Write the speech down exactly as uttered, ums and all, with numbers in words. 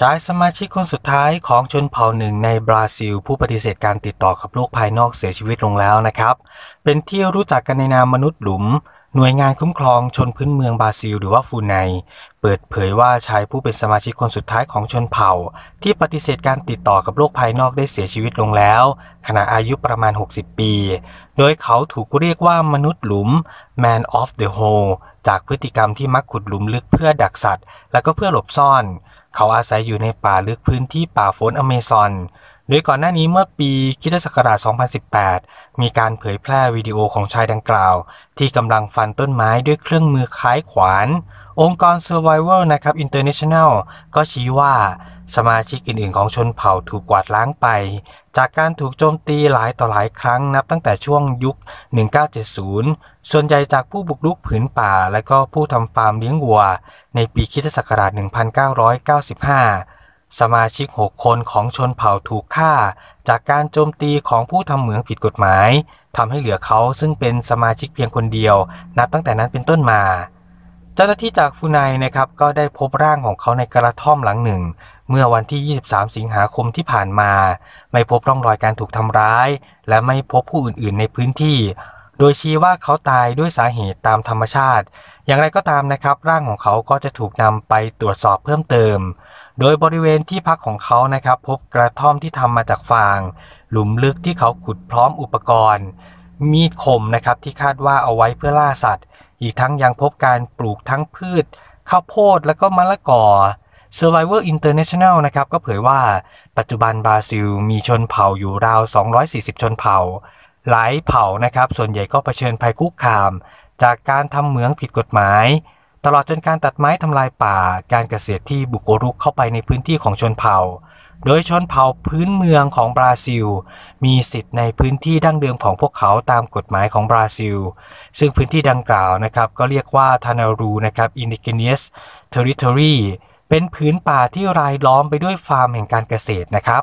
ชายสมาชิกคนสุดท้ายของชนเผ่าหนึ่งในบราซิลผู้ปฏิเสธการติดต่อกับโลกภายนอกเสียชีวิตลงแล้วนะครับเป็นที่รู้จักกันในนามมนุษย์หลุมหน่วยงานคุ้มครองชนพื้นเมืองบราซิลหรือว่าฟูไนเปิดเผยว่าชายผู้เป็นสมาชิกคนสุดท้ายของชนเผ่าที่ปฏิเสธการติดต่อกับโลกภายนอกได้เสียชีวิตลงแล้วขณะอายุประมาณหกสิบปีโดยเขาถูกเรียกว่ามนุษย์หลุม Man of the Hole จากพฤติกรรมที่มักขุดหลุมลึกเพื่อดักสัตว์และก็เพื่อหลบซ่อนเขาอาศัยอยู่ในป่าลึกพื้นที่ป่าฝนอเมซอนโดยก่อนหน้านี้เมื่อปีค.ศ. สองพันสิบแปดมีการเผยแพร่วิดีโอของชายดังกล่าวที่กำลังฟันต้นไม้ด้วยเครื่องมือคล้ายขวานองค์กร Survival นะครับ International ก็ชี้ว่าสมาชิกอื่นๆของชนเผ่าถูกกวาดล้างไปจากการถูกโจมตีหลายต่อหลายครั้งนับตั้งแต่ช่วงยุคหนึ่งเก้าเจ็ดศูนย์ส่วนใหญ่จากผู้บุกรุกผืนป่าและก็ผู้ทำฟาร์มเลี้ยงวัวในปีค.ศ. หนึ่งพันเก้าร้อยเก้าสิบห้าสมาชิกหกคนของชนเผ่าถูกฆ่าจากการโจมตีของผู้ทำเหมืองผิดกฎหมายทำให้เหลือเขาซึ่งเป็นสมาชิกเพียงคนเดียวนับตั้งแต่นั้นเป็นต้นมาเจ้าหน้าที่จากฟูไนนะครับก็ได้พบร่างของเขาในกระท่อมหลังหนึ่งเมื่อวันที่ยี่สิบสามสิงหาคมที่ผ่านมาไม่พบร่องรอยการถูกทำร้ายและไม่พบผู้อื่นๆในพื้นที่โดยชี้ว่าเขาตายด้วยสาเหตุตามธรรมชาติอย่างไรก็ตามนะครับร่างของเขาก็จะถูกนำไปตรวจสอบเพิ่มเติมโดยบริเวณที่พักของเขานะครับพบกระท่อมที่ทำมาจากฟางหลุมลึกที่เขาขุดพร้อมอุปกรณ์มีดคมนะครับที่คาดว่าเอาไว้เพื่อล่าสัตว์อีกทั้งยังพบการปลูกทั้งพืชข้าวโพดและก็มะละกอ Survivor International นะครับก็เผยว่าปัจจุบันบราซิลมีชนเผ่าอยู่ราวสองร้อยสี่สิบชนเผ่าหลายเผ่านะครับส่วนใหญ่ก็เผชิญภัยคุกคามจากการทำเหมืองผิดกฎหมายตลอดจนการตัดไม้ทำลายป่าการเกษตรที่บุกรุกเข้าไปในพื้นที่ของชนเผ่าโดยชนเผ่าพื้นเมืองของบราซิลมีสิทธิ์ในพื้นที่ดั้งเดิมของพวกเขาตามกฎหมายของบราซิลซึ่งพื้นที่ดังกล่าวนะครับก็เรียกว่าทานารูนะครับ Indigenous Territory เป็นพื้นป่าที่รายล้อมไปด้วยฟาร์มแห่งการเกษตรนะครับ